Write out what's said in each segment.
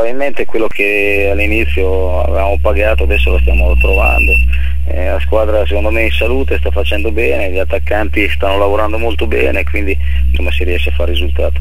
probabilmente quello che all'inizio avevamo pagato adesso lo stiamo trovando. La squadra secondo me è in salute, sta facendo bene, gli attaccanti stanno lavorando molto bene, quindi insomma si riesce a fare risultato.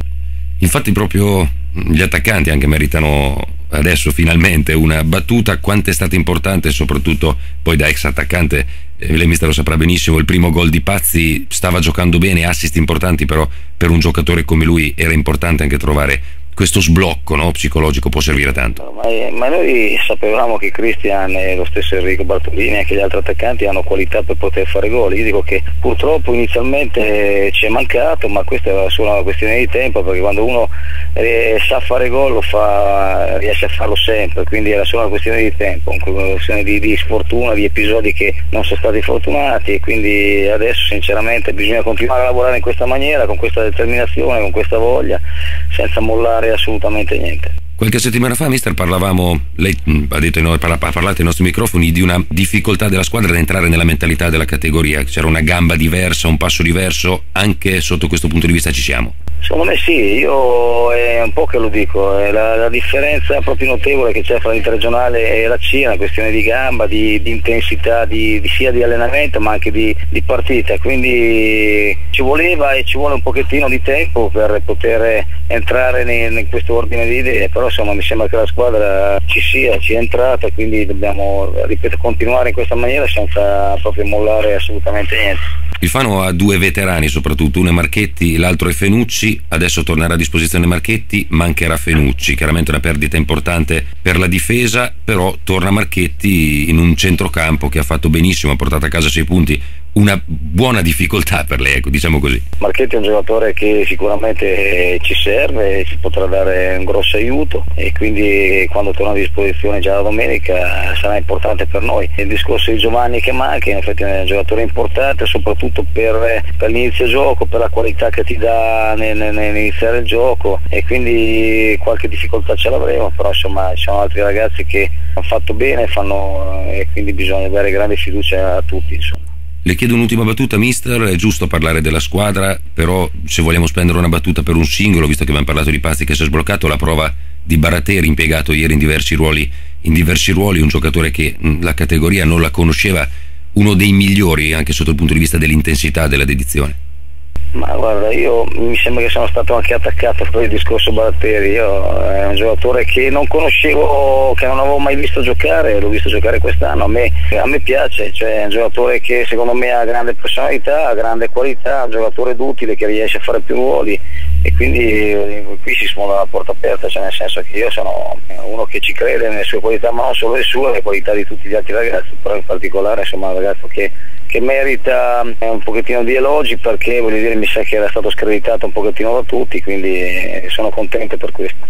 Infatti proprio gli attaccanti anche meritano adesso finalmente una battuta. Quanto è stata importante, soprattutto poi da ex attaccante, lei mister lo saprà benissimo, il primo gol di Pazzi, stava giocando bene, assist importanti, però per un giocatore come lui era importante anche trovare questo sblocco, no, psicologico, può servire tanto. Ma noi sapevamo che Cristian e lo stesso Enrico Bartolini e anche gli altri attaccanti hanno qualità per poter fare gol. Io dico che purtroppo inizialmente ci è mancato, ma questa era solo una questione di tempo, perché quando uno sa fare gol lo fa, riesce a farlo sempre, quindi era solo una questione di tempo, una questione di sfortuna, di episodi che non sono stati fortunati, e quindi adesso sinceramente bisogna continuare a lavorare in questa maniera, con questa determinazione, con questa voglia, senza mollare assolutamente niente. Qualche settimana fa, mister, parlavamo, lei ha detto, no, ha parlato ai nostri microfoni di una difficoltà della squadra ad entrare nella mentalità della categoria, c'era una gamba diversa, un passo diverso, anche sotto questo punto di vista ci siamo? Secondo me sì, io è un po' che lo dico, è la differenza proprio notevole che c'è fra l'interregionale e la C, una questione di gamba, di intensità, sia di allenamento ma anche di partita, quindi ci voleva e ci vuole un pochettino di tempo per poter entrare in questo ordine di idee, però insomma mi sembra che la squadra ci sia, ci è entrata, quindi dobbiamo, ripeto, continuare in questa maniera senza proprio mollare assolutamente niente. Il Fano ha due veterani soprattutto, uno è Marchetti, l'altro è Fenucci. Adesso tornerà a disposizione Marchetti, mancherà Fenucci, chiaramente una perdita importante per la difesa, però torna Marchetti in un centrocampo che ha fatto benissimo, ha portato a casa 6 punti, una buona difficoltà per lei, ecco, diciamo così. Marchetti è un giocatore che sicuramente ci serve, ci potrà dare un grosso aiuto, e quindi quando torna a disposizione già la domenica sarà importante per noi. Il discorso di Giovanni che manca, in effetti è un giocatore importante soprattutto per l'inizio gioco, per la qualità che ti dà nell'iniziare il gioco, e quindi qualche difficoltà ce l'avremo, però insomma ci sono altri ragazzi che hanno fatto bene, e quindi bisogna dare grande fiducia a tutti, insomma. Le chiedo un'ultima battuta, mister, è giusto parlare della squadra, però se vogliamo spendere una battuta per un singolo, visto che abbiamo parlato di Pazzi che si è sbloccato, la prova di Baratteri, impiegato ieri in diversi ruoli, un giocatore che la categoria non la conosceva, uno dei migliori anche sotto il punto di vista dell'intensità, della dedizione. Ma guarda, io mi sembra che sono stato anche attaccato per il discorso Baratteri. Io è un giocatore che non conoscevo, che non avevo mai visto giocare, l'ho visto giocare quest'anno, a me piace, cioè è un giocatore che secondo me ha grande personalità, ha grande qualità, un giocatore d'utile che riesce a fare più ruoli, e quindi qui si sfonda la porta aperta, cioè nel senso che io sono uno che ci crede nelle sue qualità, ma non solo le sue, le qualità di tutti gli altri ragazzi, però in particolare insomma è un ragazzo che merita un pochettino di elogi, perché voglio dire mi sa che era stato screditato un pochettino da tutti, quindi sono contento per questo.